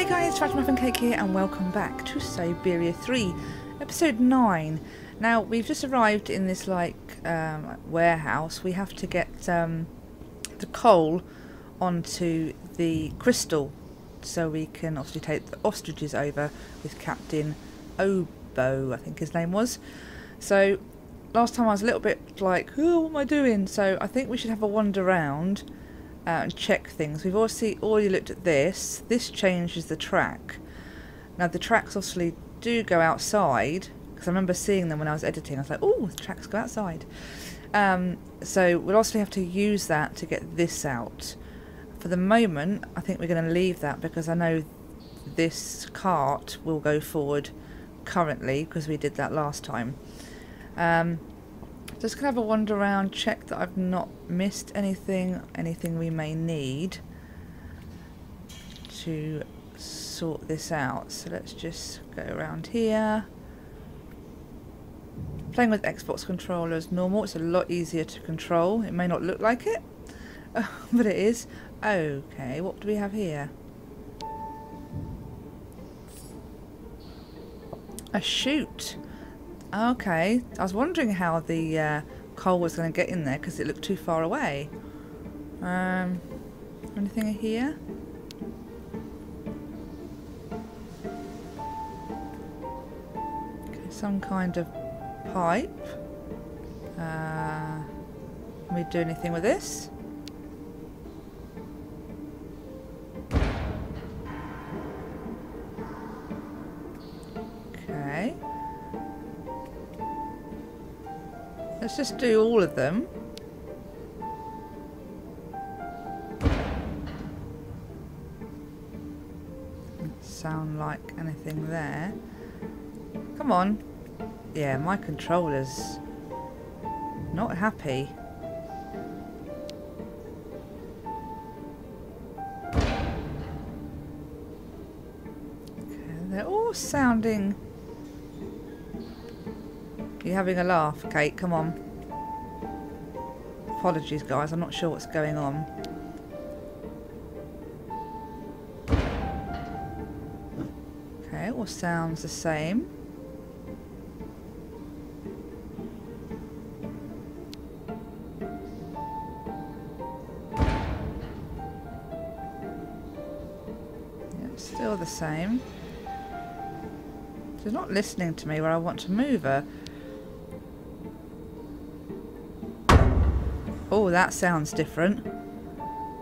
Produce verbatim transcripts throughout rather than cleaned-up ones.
Hey guys, FraCtureD here and welcome back to Syberia three, episode nine. Now, we've just arrived in this, like, um, warehouse. We have to get um, the coal onto the Krystal so we can obviously take the ostriches over with Captain Obo, I think his name was. So, last time I was a little bit like, oh, what am I doing? So, I think we should have a wander around Uh, and check things. We've obviously already looked at this. This changes the track. Now the tracks obviously do go outside, because I remember seeing them when I was editing. I was like, oh, the tracks go outside. Um, so we'll obviously have to use that to get this out. For the moment, I think we're going to leave that, because I know this cart will go forward currently, because we did that last time. Um, Just going to have a wander around, check that I've not missed anything, anything we may need to sort this out. So let's just go around here. Playing with Xbox controller is normal. It's a lot easier to control. It may not look like it, but it is. Okay, what do we have here? A chute. Okay, I was wondering how the uh, coal was going to get in there, because it looked too far away. Um, anything here? Okay, some kind of pipe. Uh, can we do anything with this? Okay. Let's just do all of them. Doesn't sound like anything there. Come on. Yeah, my controller's not happy. Okay, they're all sounding... You're having a laugh, Kate, come on. Apologies guys, I'm not sure what's going on. Okay, it all sounds the same. Yeah, it's still the same. They're not listening to me where I want to move her. Oh, that sounds different.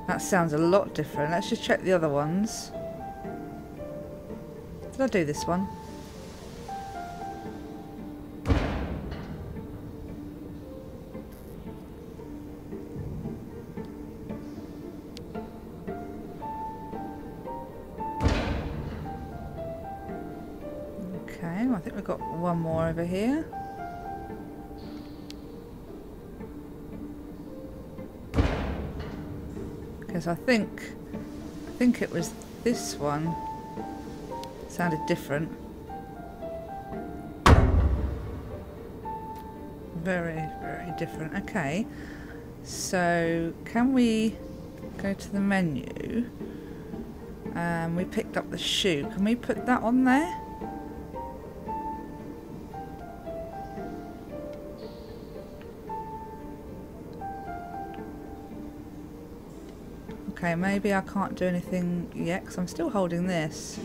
That sounds a lot different. Let's just check the other ones. Did I do this one? Okay, well, I think we've got one more over here. So I think, I think it was this one. It sounded different. Very, very different. Okay. So can we go to the menu? Um, we picked up the shoe. Can we put that on there? Okay, maybe I can't do anything yet, because I'm still holding this.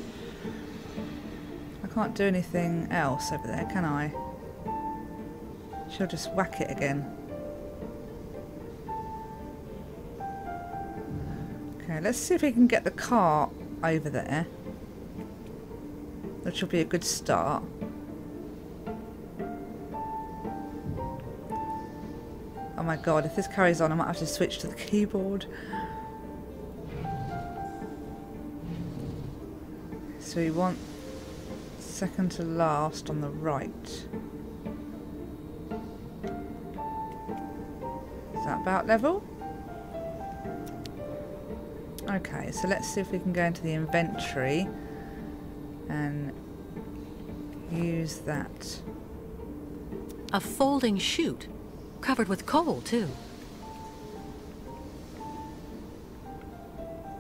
I can't do anything else over there, can I? She'll just whack it again. Okay, let's see if we can get the cart over there. Which will be a good start. Oh my god, if this carries on I might have to switch to the keyboard. So we want second to last on the right. Is that about level? Okay, so let's see if we can go into the inventory and use that. A folding chute, covered with coal too.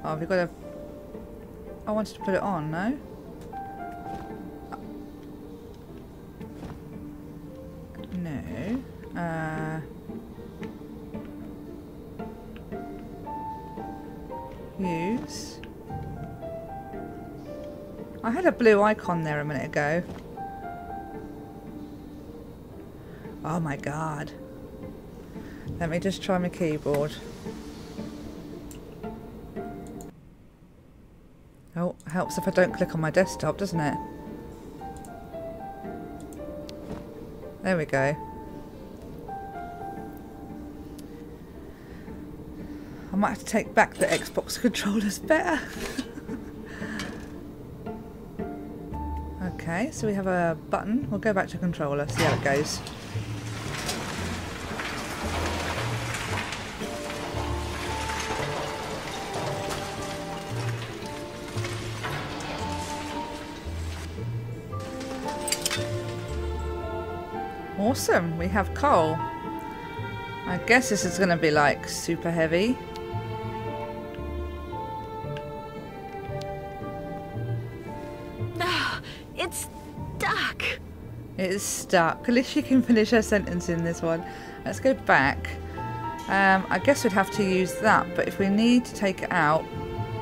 Oh, we've got a I wanted to put it on, no? No. Uh, use. I had a blue icon there a minute ago. Oh my god. Let me just try my keyboard. Oh, helps if I don't click on my desktop, doesn't it? There we go. I might have to take back the Xbox controllers better. Okay, so we have a button. We'll go back to controller, see how it goes. Awesome, we have coal. I guess this is going to be like super heavy. No, it's stuck. It is stuck. At least she can finish her sentence in this one. Let's go back. Um, I guess we'd have to use that, but if we need to take it out,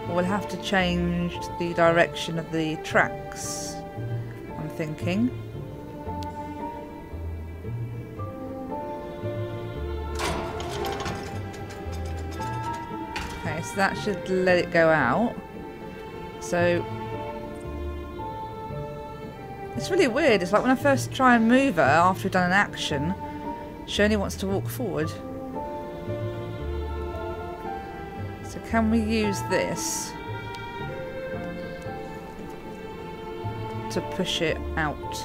we'll have to change the direction of the tracks, I'm thinking. So that should let it go out. So it's really weird. It's like when I first try and move her after we've done an action, she only wants to walk forward. So can we use this to push it out?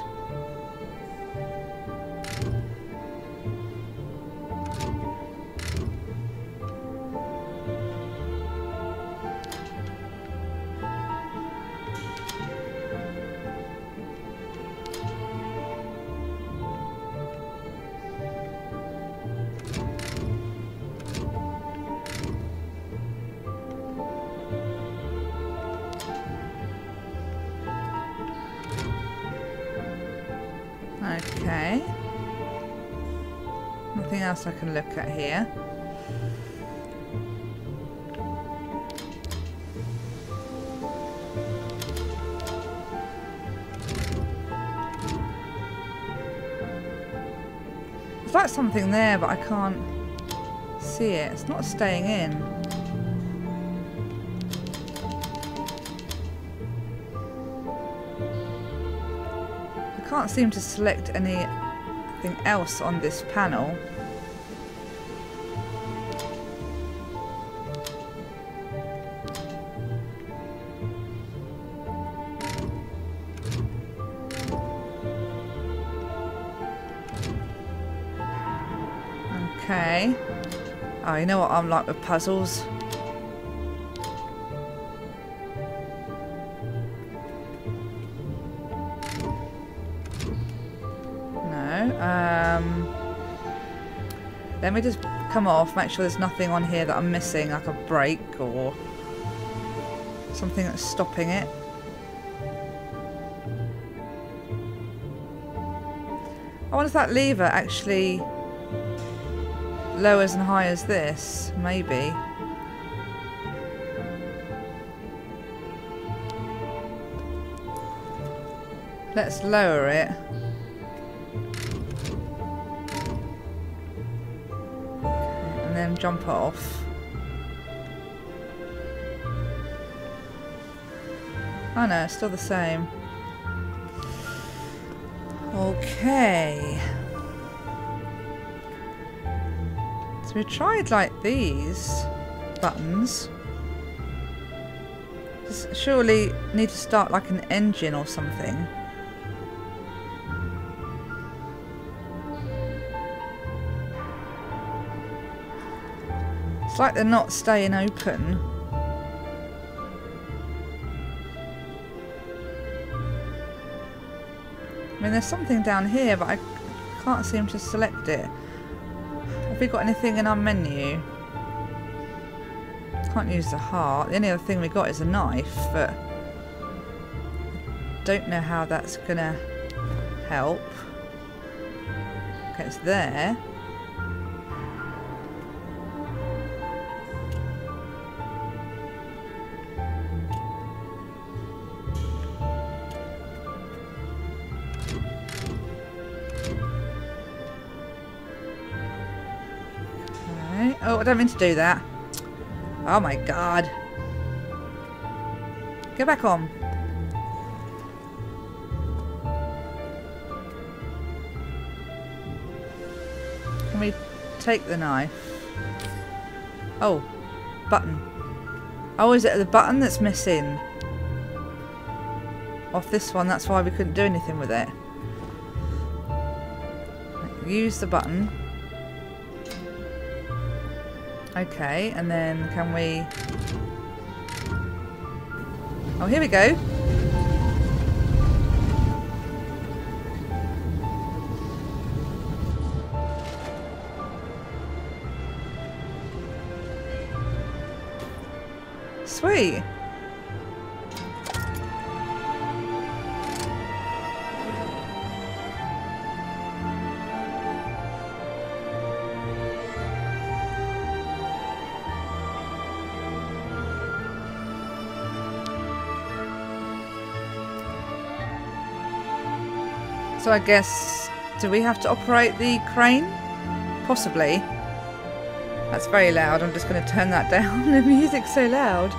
Okay, nothing else I can look at here. There's like something there, but I can't see it. It's not staying in. Can't seem to select anything else on this panel. Okay. Oh, you know what I'm like with puzzles. Let me just come off, make sure there's nothing on here that I'm missing, like a break or something that's stopping it. I wonder if that lever actually lowers and hires this, maybe. Let's lower it. Jump off. Oh no, it's still the same. Okay. So we tried like these buttons. Just surely need to start like an engine or something. It's like they're not staying open. I mean, there's something down here, but I can't seem to select it. Have we got anything in our menu? Can't use the heart. The only other thing we got is a knife, but don't know how that's gonna help. Okay, it's there. Okay. Oh, I don't mean to do that. Oh my god. Go back on. Can we take the knife? Oh, button. Oh, is it the button that's missing? Off this one, that's why we couldn't do anything with it. Use the button. Okay, and then can we... Oh, here we go. Sweet. So I guess, do we have to operate the crane? Possibly. That's very loud. I'm just going to turn that down. The music's so loud.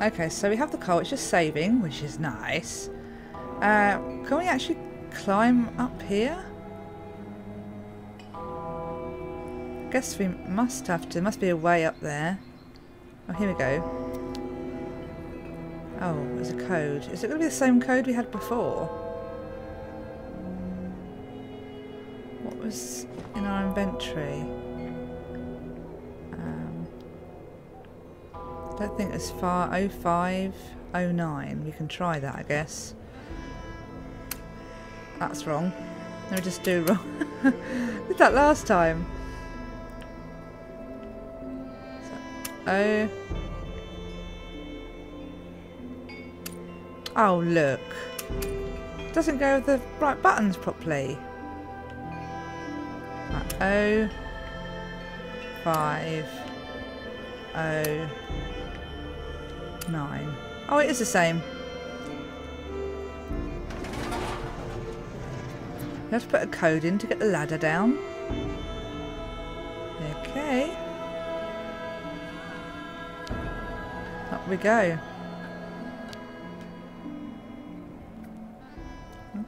Okay, so we have the coal. It's just saving, which is nice. Uh, can we actually climb up here? I guess we must have to. There must be a way up there. Oh, here we go. Oh, there's a code. Is it going to be the same code we had before? What was in our inventory? Um, I don't think it's far. oh five, oh nine. We can try that, I guess. That's wrong. Let me just do wrong. Did that last time. So, oh. Oh look, it doesn't go with the right buttons properly. Right, oh, five, oh, nine. Oh, it is the same. You have to put a code in to get the ladder down. Okay. Up we go.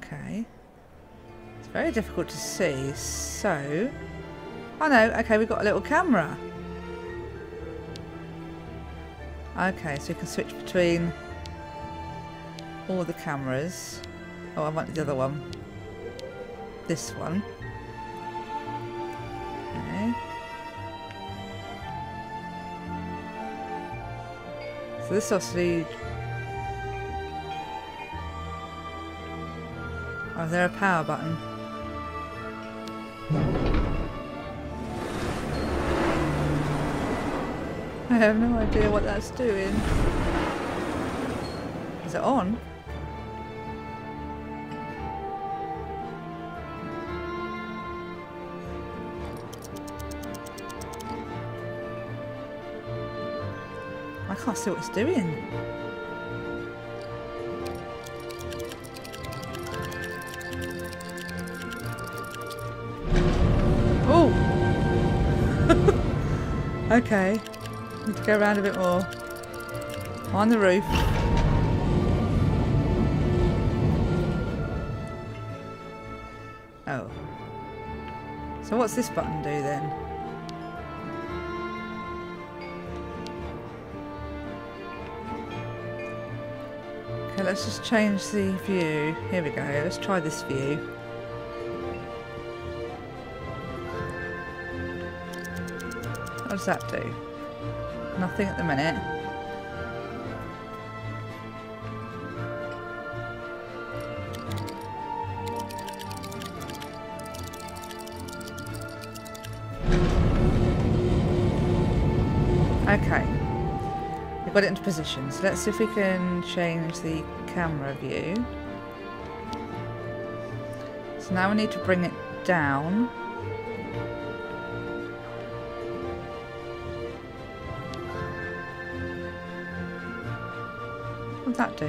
Okay, it's very difficult to see, so... Oh no, okay, we've got a little camera. Okay, so you can switch between all the cameras. Oh, I want the other one. This one. Okay. So this obviously... Oh, is there a power button? I have no idea what that's doing. Is it on? I can't see what it's doing. Okay, need to go around a bit more. On the roof. Oh. So what's this button do then? Okay, let's just change the view. Here we go, let's try this view. What does that do? Nothing at the minute. Okay. We got it into position. So let's see if we can change the camera view. So now we need to bring it down. What'd that do?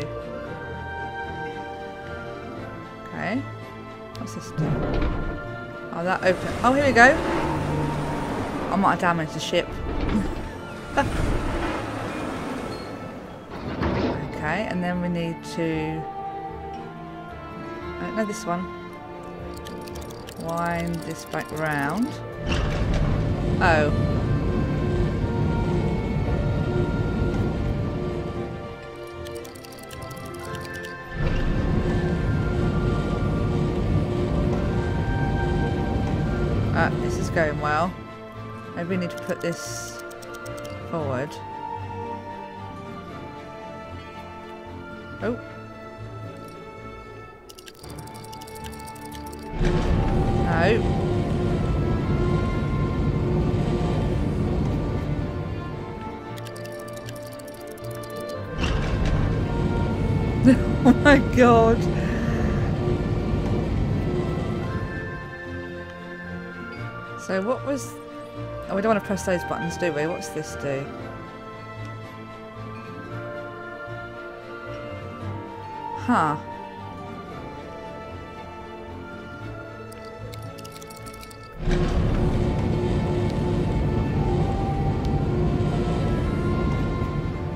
Okay. What's this do? Oh, that opened. Oh, here we go. I might have damaged the ship. Okay, and then we need to... Oh, no, this one. Wind this back round. Oh. Ah, this is going well. Maybe we need to put this forward. Oh. No. Oh my god. So what was... Oh, we don't want to press those buttons, do we? What's this do? Huh.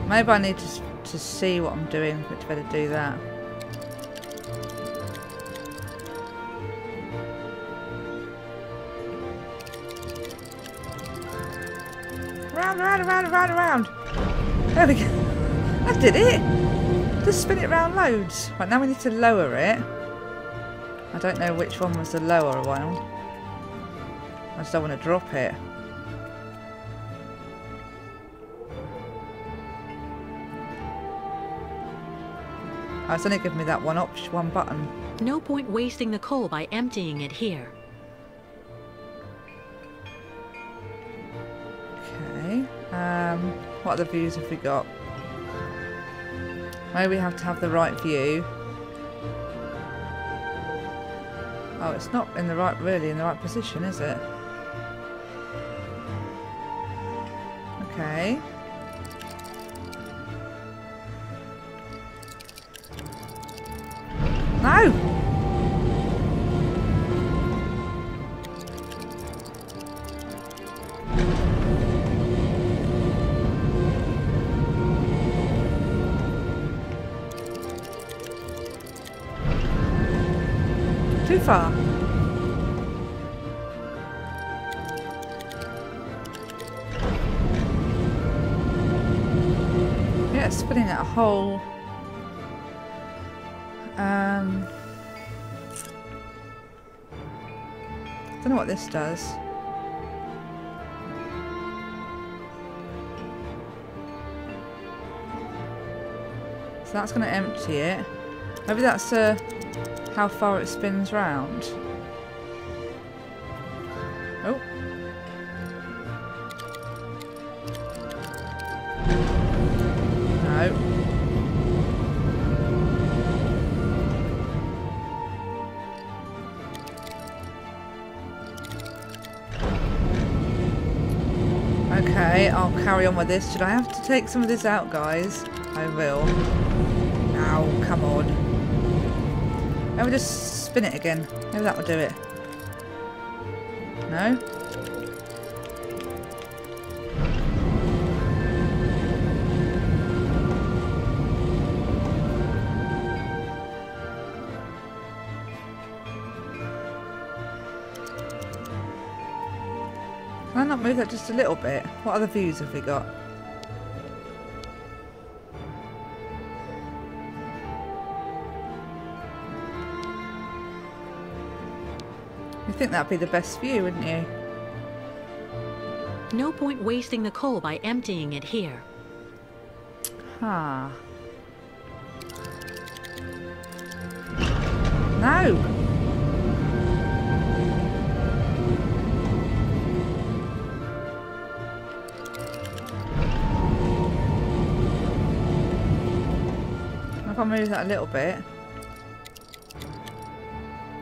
Maybe I need to, to see what I'm doing, which better do that. Round, round, round, round, round. There we go. That did it. Just spin it round loads. Right, now we need to lower it. I don't know which one was the lower one. I just don't want to drop it. Oh, it's only giving me that one option, one button. No point wasting the coal by emptying it here. Okay. Um, what other views have we got? Maybe we have to have the right view. Oh, it's not in the right, really, in the right position, is it? Okay. No! Too far. Yeah, it's spinning at a whole. Um, don't know what this does. So that's going to empty it. Maybe that's a. Uh, how far it spins round. Oh. No. Okay, I'll carry on with this. Should I have to take some of this out, guys? I will. Now, come on. Maybe just spin it again. Maybe that will do it. No? Can I not move that just a little bit? What other views have we got? I think that'd be the best view, wouldn't you? No point wasting the coal by emptying it here. Ah. No. if I move that a little bit,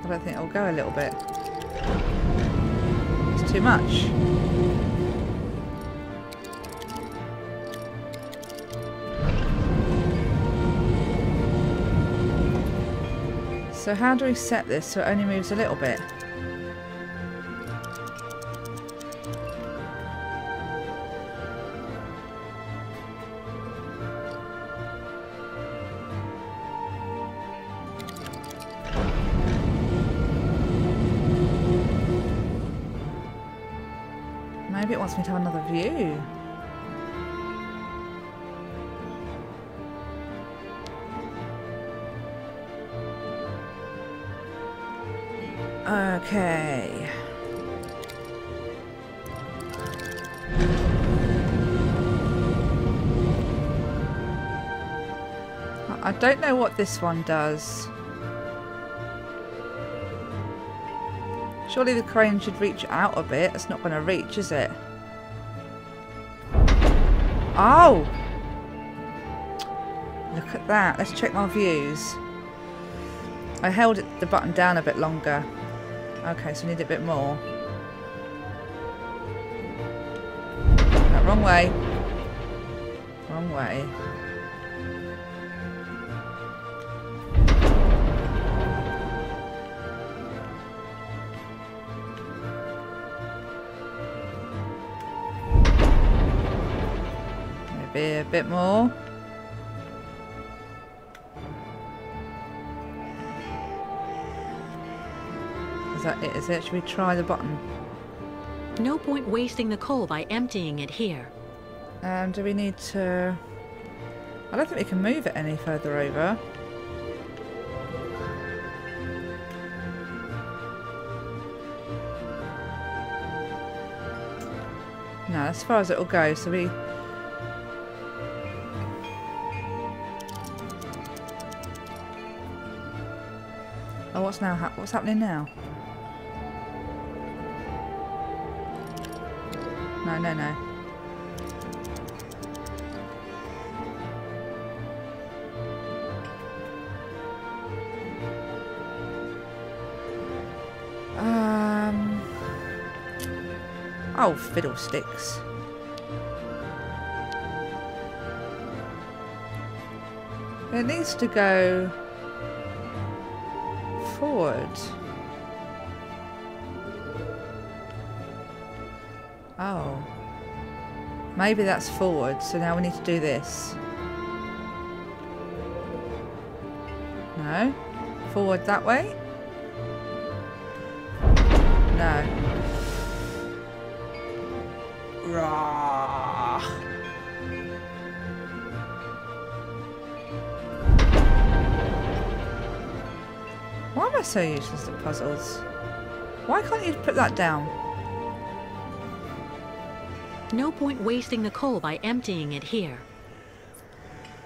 I don't think it'll go a little bit. It's too much. So how do we set this so it only moves a little bit? Maybe it wants me to have another view. Okay. I don't know what this one does. Surely the crane should reach out a bit. It's not going to reach, is it? Oh! Look at that. Let's check my views. I held it, the button down a bit longer. Okay, so we need a bit more. No, wrong way. Wrong way. Maybe a bit more. Is that it? Is it? Should we try the button? No point wasting the coal by emptying it here. Um, do we need to... I don't think we can move it any further over. No, as far as it will go, so we... Oh, what's now? Ha what's happening now? No, no, no. Um. Oh, fiddlesticks. It needs to go forward. Oh. Maybe that's forward, so now we need to do this. No? Forward that way? No. Rah. Why am I so useless at puzzles? Why can't you put that down? No point wasting the coal by emptying it here.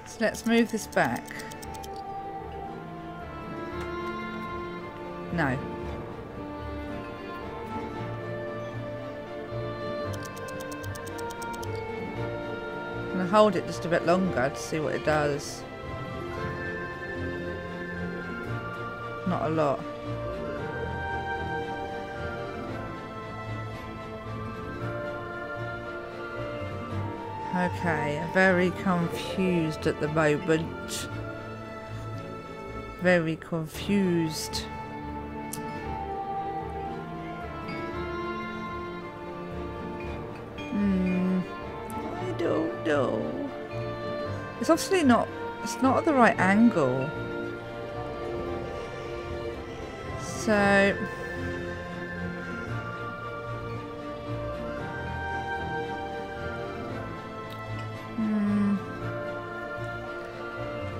So let's move this back. No. I'm going to hold it just a bit longer to see what it does. Not a lot. Okay, very confused at the moment. Very confused. Hmm. I don't know. It's obviously not. It's not at the right angle. So.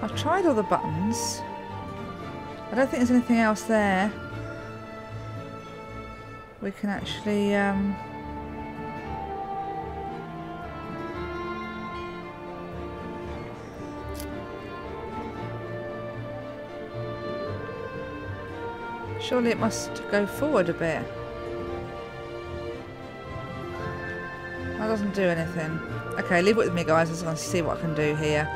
I've tried all the buttons. I don't think there's anything else there we can actually um, surely it must go forward a bit. That doesn't do anything. Okay, leave it with me guys, I was going to see what I can do here.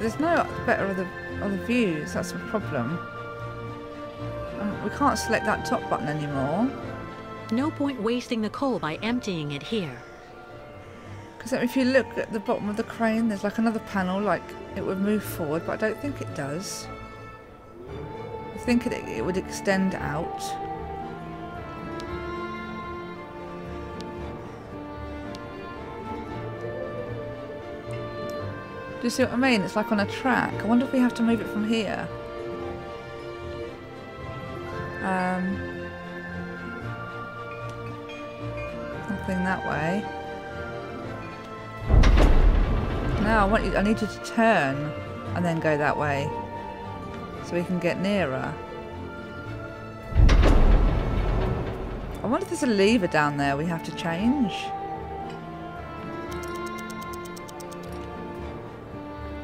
There's no better other, other views, that's the problem. Um, we can't select that top button anymore. No point wasting the coal by emptying it here. Because if you look at the bottom of the crane, there's like another panel, like it would move forward, but I don't think it does. I think it, it would extend out. Do you see what I mean? It's like on a track. I wonder if we have to move it from here. Um, nothing that way. No, I want you. I need you to turn and then go that way, so we can get nearer. I wonder if there's a lever down there we have to change.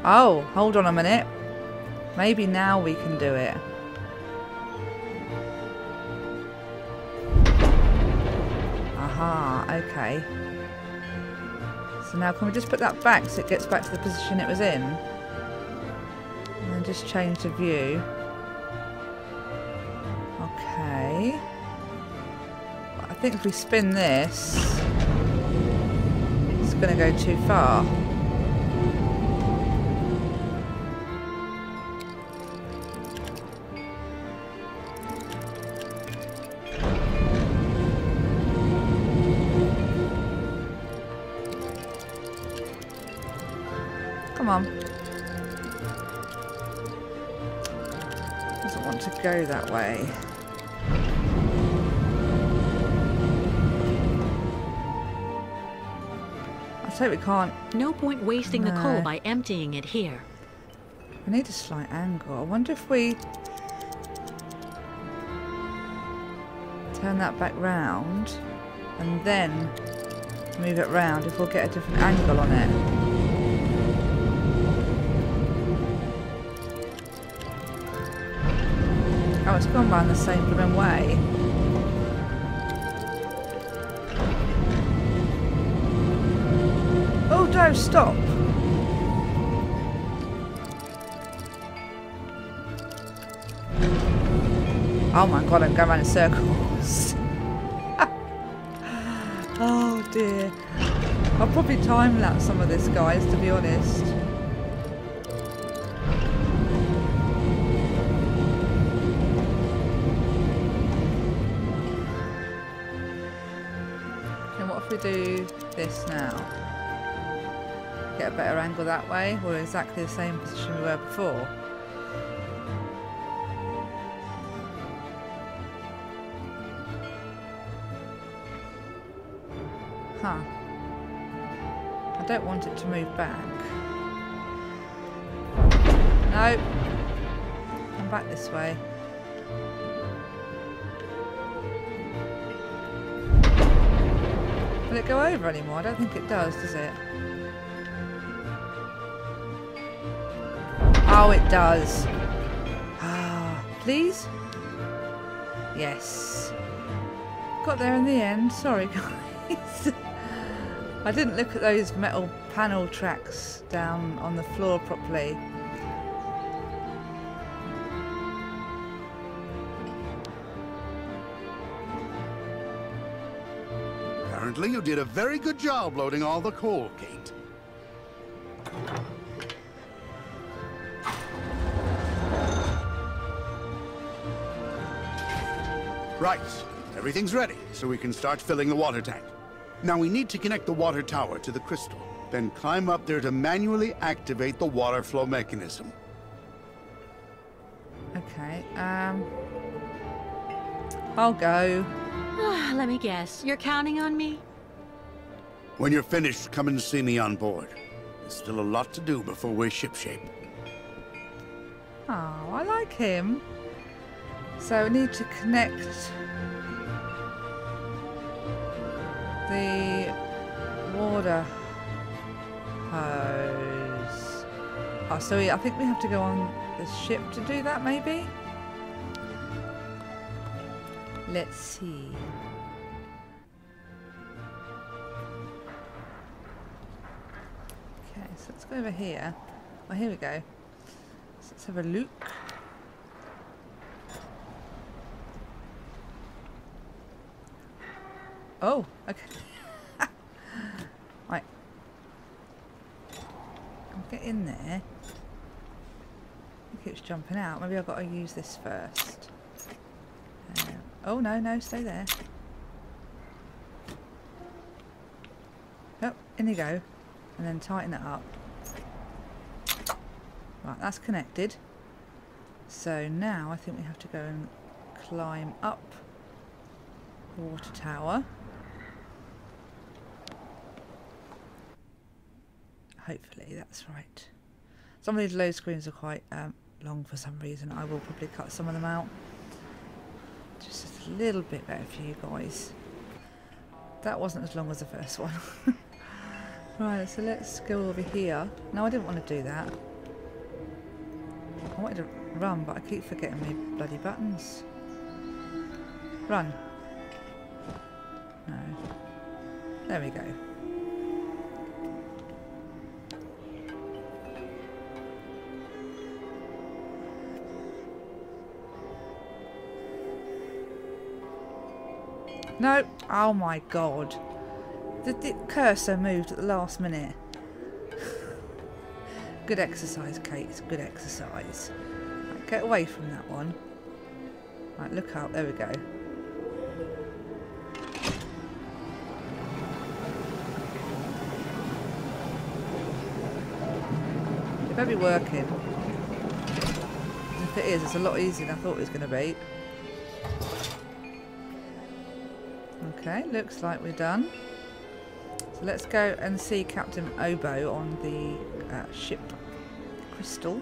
Oh, hold on a minute. Maybe now we can do it. Aha, okay. So now can we just put that back so it gets back to the position it was in? And then just change the view. Okay. I think if we spin this, it's going to go too far. Come on. Doesn't want to go that way. I say we can't. No point wasting no. the coal by emptying it here. We need a slight angle. I wonder if we turn that back round and then move it round if we'll get a different angle on it. Oh, it's gone round the same blooming way. Oh, no, stop! Oh my god, I'm going round in circles. Oh dear. I'll probably time-lapse some of this, guys, to be honest. Do this now. Get a better angle that way. We're exactly the same position we were before. Huh. I don't want it to move back. No. I'm back this way. Will it go over anymore? I don't think it does, does it? Oh, it does. Ah, please? Yes. Got there in the end. Sorry, guys. I didn't look at those metal panel tracks down on the floor properly. Apparently you did a very good job loading all the coal, Kate. Right, everything's ready, so we can start filling the water tank. Now we need to connect the water tower to the crystal, then climb up there to manually activate the water flow mechanism. Okay, um... I'll go. Let me guess, you're counting on me? When you're finished, come and see me on board. There's still a lot to do before we're shipshape. Oh, I like him. So we need to connect the water hose. Oh, so we, I think we have to go on the ship to do that, maybe? Let's see. Okay, so let's go over here. Oh, here we go. So let's have a look. Oh, okay. Right. I'll get in there. It keeps jumping out. Maybe I've got to use this first. Um, oh, no, no, stay there. Oh, in you go. And then tighten it up. Right, that's connected. So now I think we have to go and climb up the water tower. Hopefully that's right. Some of these load screens are quite um, long for some reason. I will probably cut some of them out. Just a little bit better for you guys. That wasn't as long as the first one. Right, so let's go over here. No, I didn't want to do that. I wanted to run, but I keep forgetting my bloody buttons. Run. No. There we go. No. Oh my god. The, the cursor moved at the last minute. Good exercise, Kate. It's good exercise. Right, get away from that one. Right, look out. There we go. It better be working. If it is, it's a lot easier than I thought it was going to be. Okay, looks like we're done. So let's go and see Captain Obo on the uh, ship Krystal.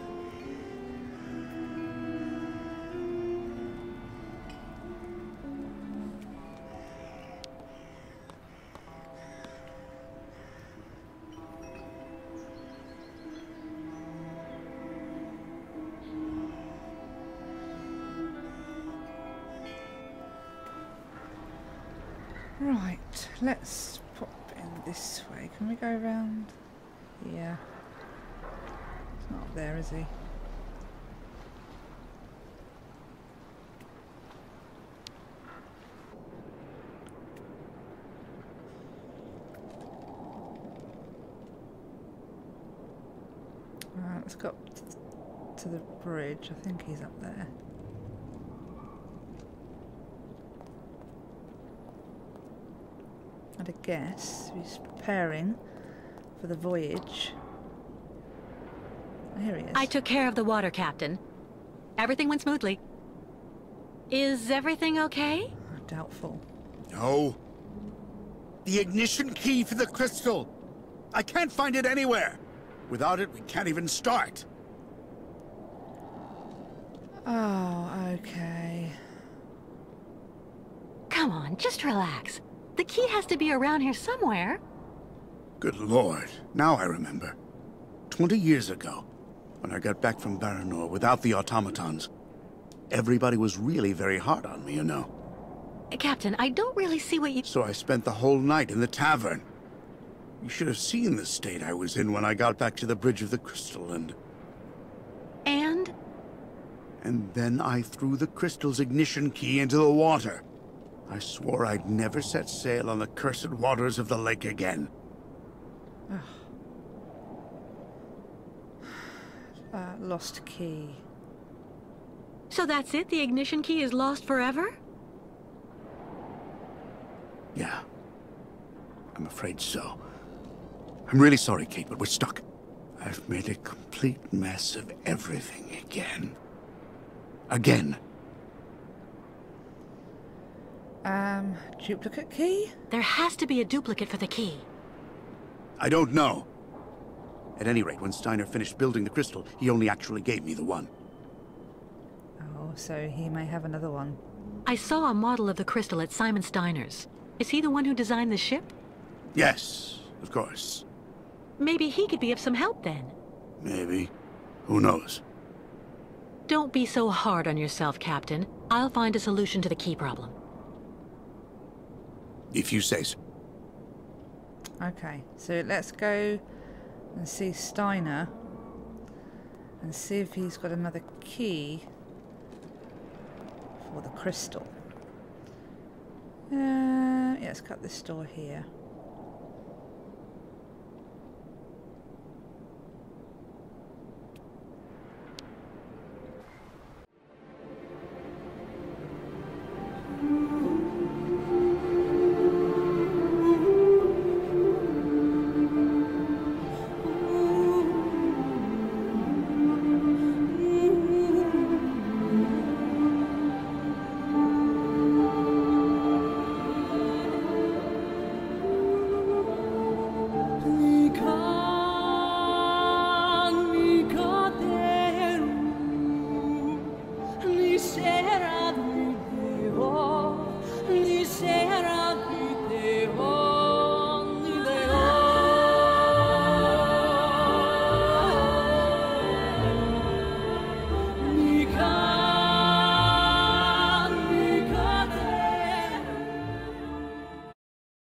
Right, let's pop in this way. Can we go around? Yeah. He's not up there, is he? Right, let's go up to the bridge. I think he's up there. I guess he's preparing for the voyage. Here he is. I took care of the water, Captain. Everything went smoothly. Is everything okay? Doubtful. No. The ignition key for the Krystal. I can't find it anywhere. Without it, we can't even start. Oh, okay. Come on, just relax. The key has to be around here somewhere. Good lord, now I remember. Twenty years ago, when I got back from Baranur without the automatons, everybody was really very hard on me, you know. Captain, I don't really see what you... So I spent the whole night in the tavern. You should have seen the state I was in when I got back to the bridge of the Krystal and... And? And then I threw the Krystal's ignition key into the water. I swore I'd never set sail on the cursed waters of the lake again. Uh, lost key. So that's it? The ignition key is lost forever? Yeah. I'm afraid so. I'm really sorry, Kate, but we're stuck. I've made a complete mess of everything again. Again. Um, duplicate key? There has to be a duplicate for the key. I don't know. At any rate, when Steiner finished building the Krystal, he only actually gave me the one. Oh, so he may have another one. I saw a model of the Krystal at Simon Steiner's. Is he the one who designed the ship? Yes, of course. Maybe he could be of some help then. Maybe. Who knows? Don't be so hard on yourself, Captain. I'll find a solution to the key problem. If you say so. Okay, so let's go and see Steiner and see if he's got another key for the crystal. Uh, yeah, let's cut this door here.